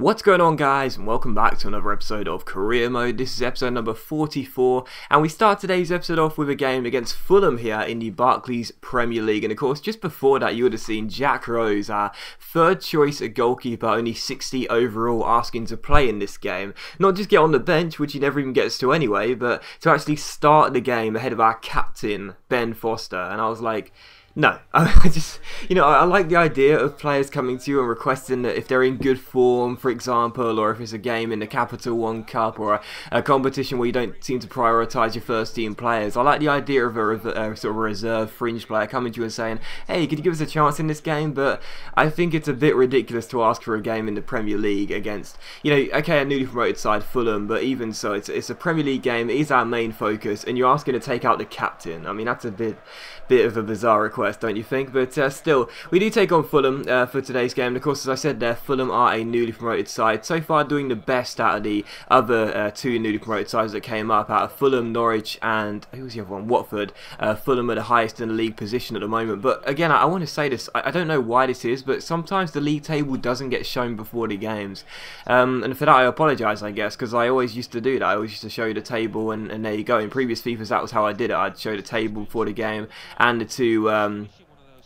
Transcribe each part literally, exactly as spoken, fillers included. What's going on, guys, and welcome back to another episode of Career Mode. This is episode number forty-four, and we start today's episode off with a game against Fulham here in the Barclays Premier League. And of course, just before that, you would have seen Jack Rose, our third choice goalkeeper, only sixty overall, asking to play in this game. Not just get on the bench, which he never even gets to anyway, but to actually start the game ahead of our captain, Ben Foster. And I was like, no, I just, you know, I like the idea of players coming to you and requesting that if they're in good form, for example, or if it's a game in the Capital One Cup or a, a competition where you don't seem to prioritise your first team players. I like the idea of a, a sort of reserve fringe player coming to you and saying, hey, could you give us a chance in this game? But I think it's a bit ridiculous to ask for a game in the Premier League against, you know, okay, a newly promoted side, Fulham, but even so, it's, it's a Premier League game, it is our main focus, and you're asking to take out the captain. I mean, that's a bit, bit of a bizarre request, don't you think? But uh, still, we do take on Fulham uh, for today's game, and of course, as I said there, Fulham are a newly promoted side, so far doing the best out of the other uh, two newly promoted sides that came up, out of Fulham, Norwich, and who was the other one? Watford. uh, Fulham are the highest in the league position at the moment, but again, I, I want to say this, I, I don't know why this is, but sometimes the league table doesn't get shown before the games, um, and for that I apologise, I guess, because I always used to do that. I always used to show you the table, and, and there you go. In previous FIFAs, that was how I did it. I'd show the table before the game, and the two um,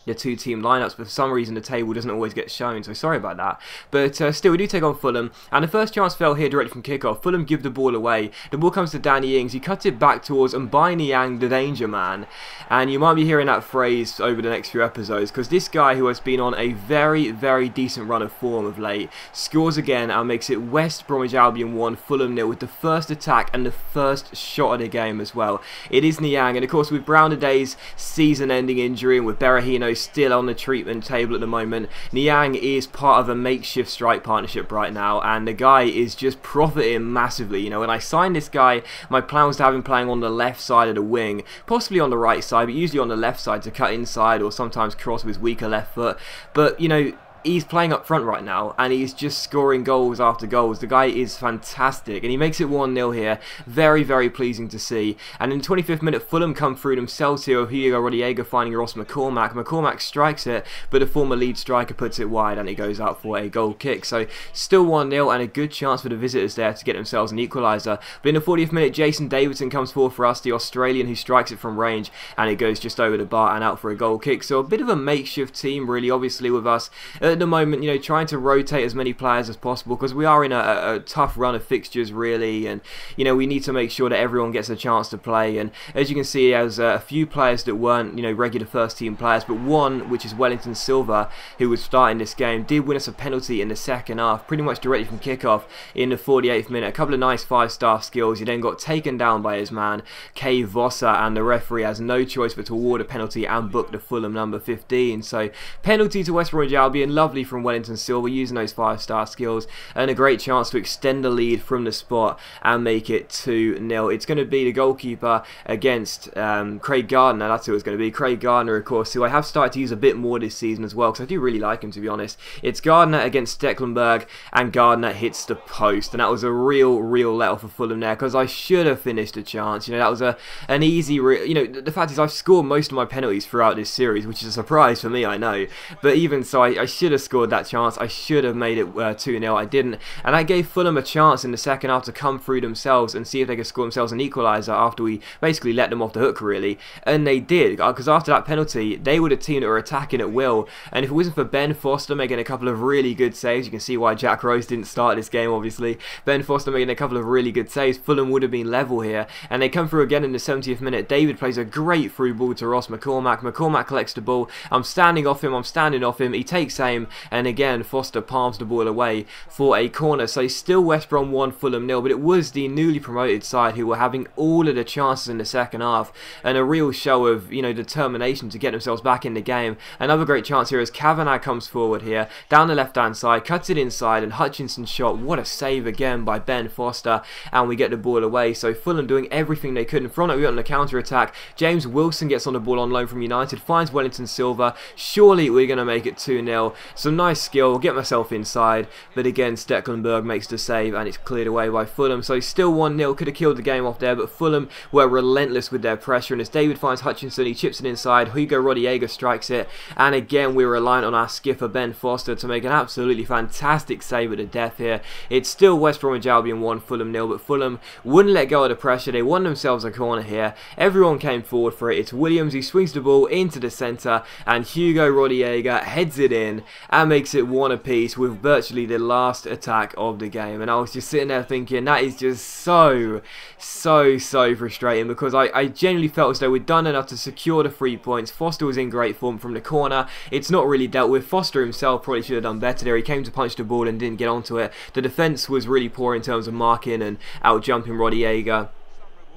the two team lineups, but for some reason the table doesn't always get shown, so sorry about that. But uh, still, we do take on Fulham, and the first chance fell here directly from kickoff. Fulham give the ball away. The ball comes to Danny Ings. He cuts it back towards M'Baye Niang, the danger man. And you might be hearing that phrase over the next few episodes, because this guy, who has been on a very, very decent run of form of late, scores again and makes it West Bromwich Albion one, Fulham nil, with the first attack and the first shot of the game as well. It is Niang, and of course, with Brown today's season-ending injury, and with Berahino still on the treatment table at the moment, Niang is part of a makeshift strike partnership right now, and the guy is just profiting massively. You know, when I signed this guy, my plan was to have him playing on the left side of the wing, possibly on the right side, but usually on the left side to cut inside or sometimes cross with his weaker left foot. But, you know, he's playing up front right now, and he's just scoring goals after goals. The guy is fantastic, and he makes it one nil here. Very, very pleasing to see. And in the twenty-fifth minute, Fulham come through themselves here, with Hugo Rodriguez finding Ross McCormack. McCormack strikes it, but the former lead striker puts it wide, and it goes out for a goal kick. So, still one nil, and a good chance for the visitors there to get themselves an equaliser. But in the fortieth minute, Jason Davidson comes forward for us, the Australian, who strikes it from range, and it goes just over the bar and out for a goal kick. So, a bit of a makeshift team, really, obviously, with us at the moment, you know, trying to rotate as many players as possible, because we are in a, a tough run of fixtures, really, and, you know, we need to make sure that everyone gets a chance to play. And as you can see, there's a few players that weren't, you know, regular first team players, but one, which is Wellington Silva, who was starting this game, did win us a penalty in the second half, pretty much directly from kickoff in the forty-eighth minute. A couple of nice five-star skills. He then got taken down by his man Kay Voser, and the referee has no choice but to award a penalty and book the Fulham number fifteen. So penalty to West Bromwich Albion. Lovely from Wellington Silva, using those five-star skills, and a great chance to extend the lead from the spot and make it two nil. It's going to be the goalkeeper against um, Craig Gardner. That's who it's going to be. Craig Gardner, of course, who I have started to use a bit more this season as well, because I do really like him, to be honest. It's Gardner against Stekelenburg, and Gardner hits the post, and that was a real, real let-off for Fulham there, because I should have finished a chance. You know, that was a an easy... You know, the fact is, I've scored most of my penalties throughout this series, which is a surprise for me, I know, but even so, I, I should have scored that chance. I should have made it two nil. Uh, I didn't, and that gave Fulham a chance in the second half to come through themselves and see if they could score themselves an equaliser after we basically let them off the hook, really, and they did, because after that penalty, they were the team that were attacking at will, and if it wasn't for Ben Foster making a couple of really good saves, you can see why Jack Rose didn't start this game, obviously. Ben Foster making a couple of really good saves, Fulham would have been level here, and they come through again in the seventieth minute. David plays a great through ball to Ross McCormack. McCormack collects the ball. I'm standing off him. I'm standing off him. He takes aim, and again Foster palms the ball away for a corner. So still West Brom one, Fulham nil, but it was the newly promoted side who were having all of the chances in the second half, and a real show of, you know, determination to get themselves back in the game. Another great chance here as Kavanagh comes forward here, down the left hand side, cuts it inside, and Hutchinson's shot, what a save again by Ben Foster, and we get the ball away. So Fulham doing everything they could in front of it on the counter-attack. James Wilson gets on the ball on loan from United, finds Wellington Silva. Surely we're going to make it two nil. Some nice skill, get myself inside, but again Stekelenburg makes the save and it's cleared away by Fulham. So still one nil, could have killed the game off there, but Fulham were relentless with their pressure, and as David finds Hutchinson, he chips it inside, Hugo Rodallega strikes it, and again we're reliant on our skipper Ben Foster to make an absolutely fantastic save at the death here. It's still West Bromwich Albion one, Fulham nil, but Fulham wouldn't let go of the pressure. They won themselves a corner here, everyone came forward for it. It's Williams, he swings the ball into the centre, and Hugo Rodallega heads it in and makes it one apiece with virtually the last attack of the game. And I was just sitting there thinking, that is just so, so, so frustrating, because I, I genuinely felt as though we'd done enough to secure the three points. Foster was in great form from the corner. It's not really dealt with. Foster himself probably should have done better there. He came to punch the ball and didn't get onto it. The defence was really poor in terms of marking and out-jumping Rodallega.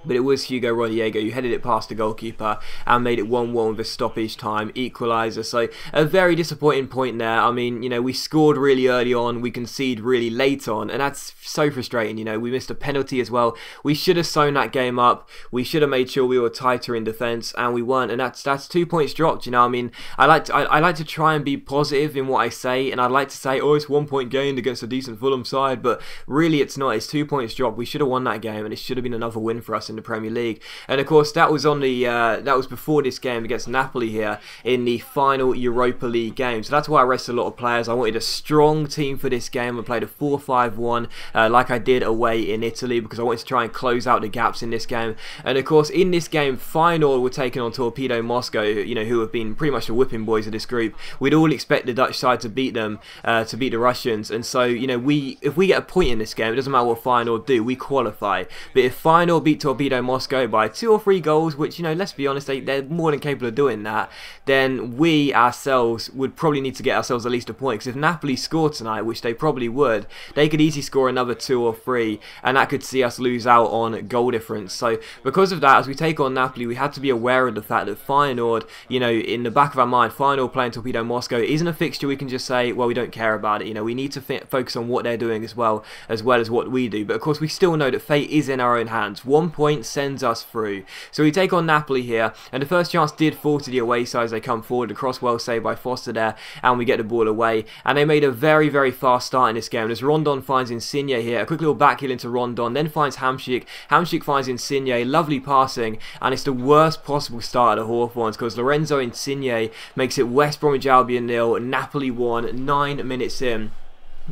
But it was Hugo Rodallega who headed it past the goalkeeper and made it one one with a stoppage time equaliser. So a very disappointing point there. I mean, you know, we scored really early on, we conceded really late on, and that's so frustrating. You know, we missed a penalty as well. We should have sewn that game up. We should have made sure we were tighter in defence, and we weren't. And that's that's two points dropped. You know, I mean, I like to, I, I like to try and be positive in what I say, and I like to say, oh, it's one point gained against a decent Fulham side, but really it's not. It's two points dropped. We should have won that game, and it should have been another win for us in the Premier League. And of course that was on the uh, that was before this game against Napoli here in the final Europa League game. So that's why I rested a lot of players. I wanted a strong team for this game and played a four five one uh, like I did away in Italy, because I wanted to try and close out the gaps in this game. And of course in this game, Feyenoord were taking on Torpedo Moscow, you know, who have been pretty much the whipping boys of this group. We'd all expect the Dutch side to beat them, uh, to beat the Russians, and so, you know, we if we get a point in this game, it doesn't matter what Feyenoord do, we qualify. But if Feyenoord beat Torpedo Moscow by two or three goals, which, you know, let's be honest, they, they're more than capable of doing that, then we ourselves would probably need to get ourselves at least a point, because if Napoli scored tonight, which they probably would, they could easily score another two or three, and that could see us lose out on goal difference. So because of that, as we take on Napoli, we had to be aware of the fact that Feyenoord, you know, in the back of our mind, Feyenoord playing Torpedo Moscow isn't a fixture we can just say, well, we don't care about it. You know, we need to focus on what they're doing as well, as well as what we do. But of course we still know that fate is in our own hands. One point sends us through. So we take on Napoli here, and the first chance did fall to the away side as they come forward. The Creswell saved by Foster there, and we get the ball away. And they made a very, very fast start in this game. And as Rondon finds Insigne here, a quick little backheel into Rondon, then finds Hamsik. Hamsik finds Insigne, lovely passing, and it's the worst possible start at the Hawthorns, because Lorenzo Insigne makes it West Bromwich Albion nil, Napoli one, nine minutes in.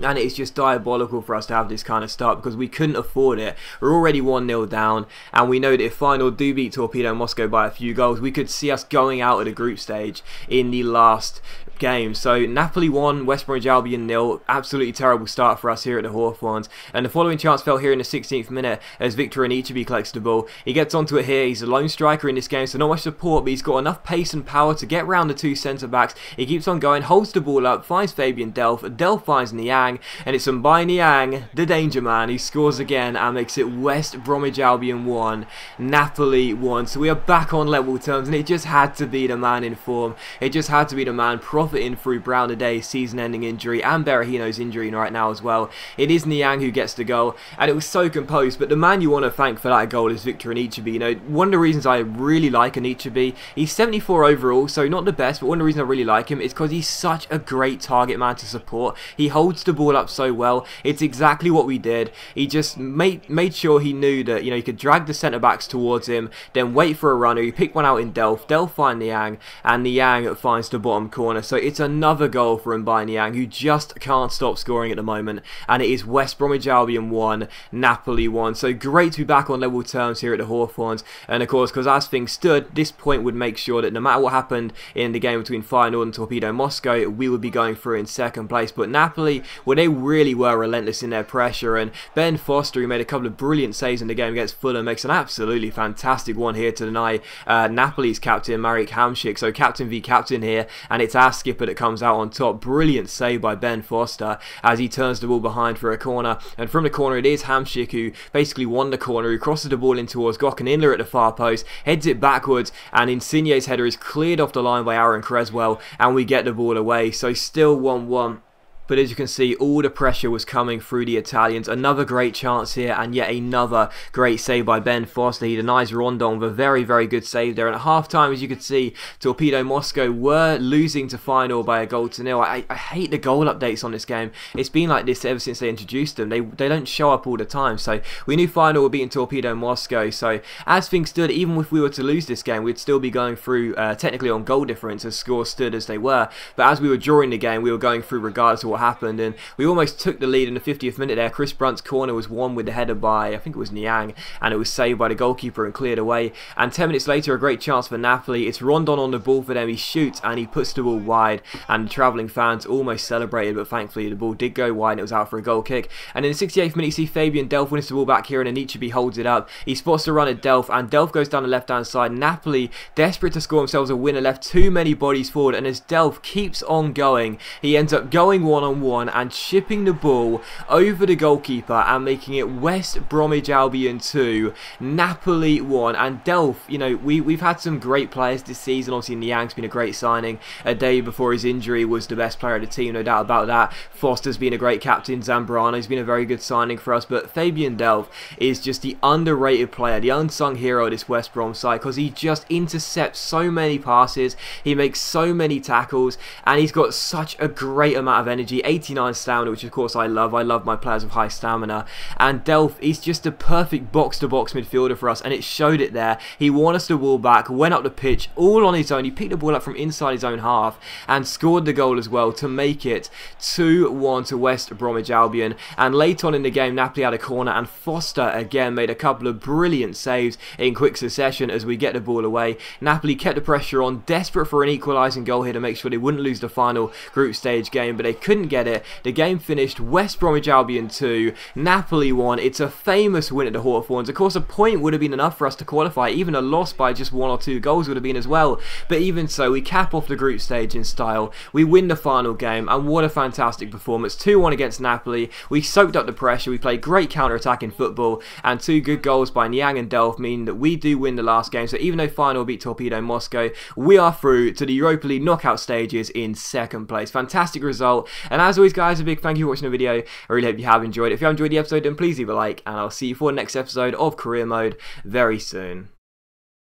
And it's just diabolical for us to have this kind of start, because we couldn't afford it. We're already one nil down, and we know that if Feyenoord do beat Torpedo Moscow by a few goals, we could see us going out of the group stage in the last game. So Napoli won, West Bromwich Albion nil. Absolutely terrible start for us here at the Hawthorns. And the following chance fell here in the sixteenth minute as Victor Anichebe collects the ball. He gets onto it here. He's a lone striker in this game, so not much support, but he's got enough pace and power to get round the two centre-backs. He keeps on going, holds the ball up, finds Fabian Delph. Delph finds Niang, and it's M'Baye Niang, the danger man, who scores again and makes it West Bromwich Albion one, Napoli one. So we are back on level terms, and it just had to be the man in form. It just had to be the man profiting through Brown today's season-ending injury and Berahino's injury right now as well. It is Niang who gets the goal, and it was so composed. But the man you want to thank for that goal is Victor Anichebe. You know, one of the reasons I really like Anichebe, he's seventy-four overall, so not the best, but one of the reasons I really like him is because he's such a great target man to support. He holds the ball up so well. It's exactly what we did. He just made made sure he knew that, you know, he could drag the centre backs towards him, then wait for a runner. He picked one out in Delph. Delph finds Niang, and Niang finds the bottom corner. So it's another goal for M'Baye Niang, who just can't stop scoring at the moment. And it is West Bromwich Albion one, Napoli one. So great to be back on level terms here at the Hawthorns. And of course, because as things stood, this point would make sure that no matter what happened in the game between Feyenoord and Torpedo Moscow, we would be going through in second place. But Napoli, where they really were relentless in their pressure, and Ben Foster, who made a couple of brilliant saves in the game against Fulham, makes an absolutely fantastic one here to deny uh, Napoli's captain Marek Hamsik. So captain v captain here, and it's our skipper that comes out on top. Brilliant save by Ben Foster as he turns the ball behind for a corner, and from the corner it is Hamsik who basically won the corner, who crosses the ball in towards Gokhan Inler at the far post, heads it backwards, and Insigne's header is cleared off the line by Aaron Creswell, and we get the ball away. So still one one. But as you can see, all the pressure was coming through the Italians. Another great chance here, and yet another great save by Ben Foster. He denies Rondon with a very, very good save there. And at half-time, as you could see, Torpedo Moscow were losing to Feyenoord by a goal to nil. I, I hate the goal updates on this game. It's been like this ever since they introduced them. They, they don't show up all the time. So we knew Feyenoord were beating Torpedo Moscow. So as things stood, even if we were to lose this game, we'd still be going through uh, technically on goal difference as scores stood as they were. But as we were drawing the game, we were going through regardless of what happened, and we almost took the lead in the fiftieth minute there. Chris Brunt's corner was won with the header by, I think it was Niang, and it was saved by the goalkeeper and cleared away. And ten minutes later, a great chance for Napoli. It's Rondon on the ball for them. He shoots and he puts the ball wide, and the travelling fans almost celebrated, but thankfully the ball did go wide and it was out for a goal kick. And in the sixty-eighth minute, you see Fabian Delph wins the ball back here, and Anichebe holds it up. He spots the run at Delph, and Delph goes down the left-hand side. Napoli, desperate to score themselves a winner, left too many bodies forward, and as Delph keeps on going, he ends up going one on one and shipping the ball over the goalkeeper and making it West Bromwich Albion two Napoli one. And Delph, you know, we, we've had some great players this season. Obviously Niang's been a great signing. A day before his injury was the best player of the team, no doubt about that. Foster's been a great captain. Zambrano's been a very good signing for us, but Fabian Delph is just the underrated player, the unsung hero of this West Brom side, because he just intercepts so many passes, he makes so many tackles, and he's got such a great amount of energy. eighty-nine stamina, which of course I love. I love my players with high stamina. And Delph, he's just a perfect box-to-box midfielder for us, and it showed it there. He won us the ball back, went up the pitch all on his own. He picked the ball up from inside his own half and scored the goal as well to make it two one to West Bromwich Albion. And late on in the game, Napoli had a corner, and Foster again made a couple of brilliant saves in quick succession as we get the ball away. Napoli kept the pressure on, desperate for an equalising goal here to make sure they wouldn't lose the final group stage game, but they couldn't get it. The game finished West Bromwich Albion two Napoli one. It's a famous win at the Hawthorns. Of course, a point would have been enough for us to qualify. Even a loss by just one or two goals would have been as well, but even so, we cap off the group stage in style. We win the final game, and what a fantastic performance. Two one against Napoli. We soaked up the pressure, we played great counter-attacking football, and two good goals by Niang and Delph mean that we do win the last game. So even though Feyenoord beat Torpedo Moscow, we are through to the Europa League knockout stages in second place. Fantastic result. And as always, guys, a big thank you for watching the video. I really hope you have enjoyed it. If you have enjoyed the episode, then please leave a like, and I'll see you for the next episode of Career Mode very soon.